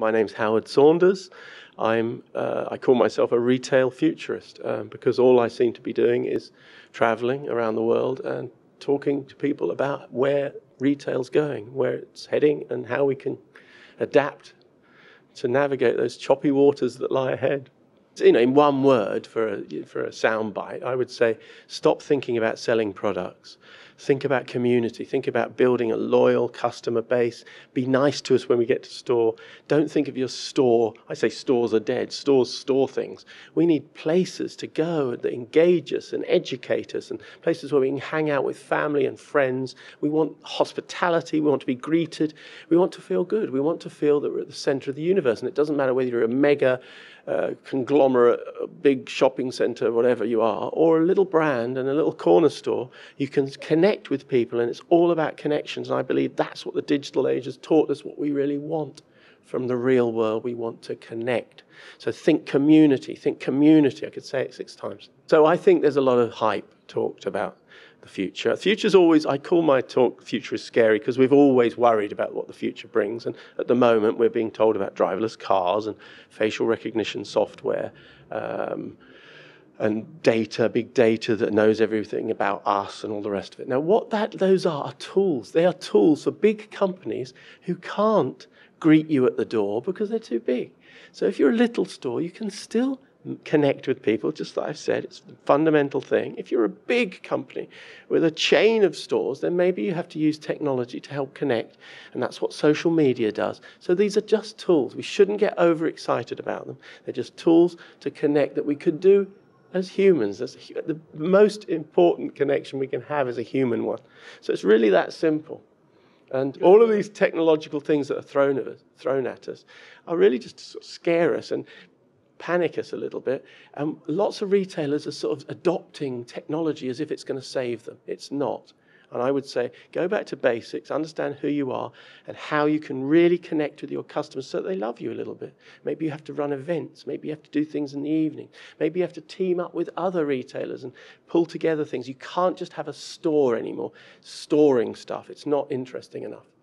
My name's Howard Saunders. I call myself a retail futurist because all I seem to be doing is traveling around the world and talking to people about where retail's going, where it's heading, and how we can adapt to navigate those choppy waters that lie ahead. You know, in one word for a soundbite, I would say stop thinking about selling products. Think about community. Think about building a loyal customer base. Be nice to us when we get to store. Don't think of your store. I say stores are dead. Stores store things. We need places to go that engage us and educate us, and places where we can hang out with family and friends. We want hospitality. We want to be greeted. We want to feel good. We want to feel that we're at the center of the universe. And it doesn't matter whether you're a mega conglomerate, a big shopping center, whatever you are, or a little brand and a little corner store. You can connect with people, and it's all about connections. And I believe that's what the digital age has taught us, what we really want from the real world. We want to connect. So think community, think community. I could say it 6 times. So I think there's a lot of hype talked about the future. The future's always, I call my talk, Future is Scary, because we've always worried about what the future brings. And at the moment, we're being told about driverless cars and facial recognition software. And data, big data that knows everything about us and all the rest of it. Now, what those are tools. They are tools for big companies who can't greet you at the door because they're too big. So if you're a little store, you can still connect with people, just like I've said, it's a fundamental thing. If you're a big company with a chain of stores, then maybe you have to use technology to help connect, and that's what social media does. So these are just tools. We shouldn't get overexcited about them. They're just tools to connect that we could do as humans. That's the most important connection we can have, is a human one. So it's really that simple. And all of these technological things that are thrown at us are really just to sort of scare us and panic us a little bit. And lots of retailers are sort of adopting technology as if it's going to save them. It's not. And I would say, go back to basics, understand who you are and how you can really connect with your customers so that they love you a little bit. Maybe you have to run events. Maybe you have to do things in the evening. Maybe you have to team up with other retailers and pull together things. You can't just have a store anymore, storing stuff. It's not interesting enough.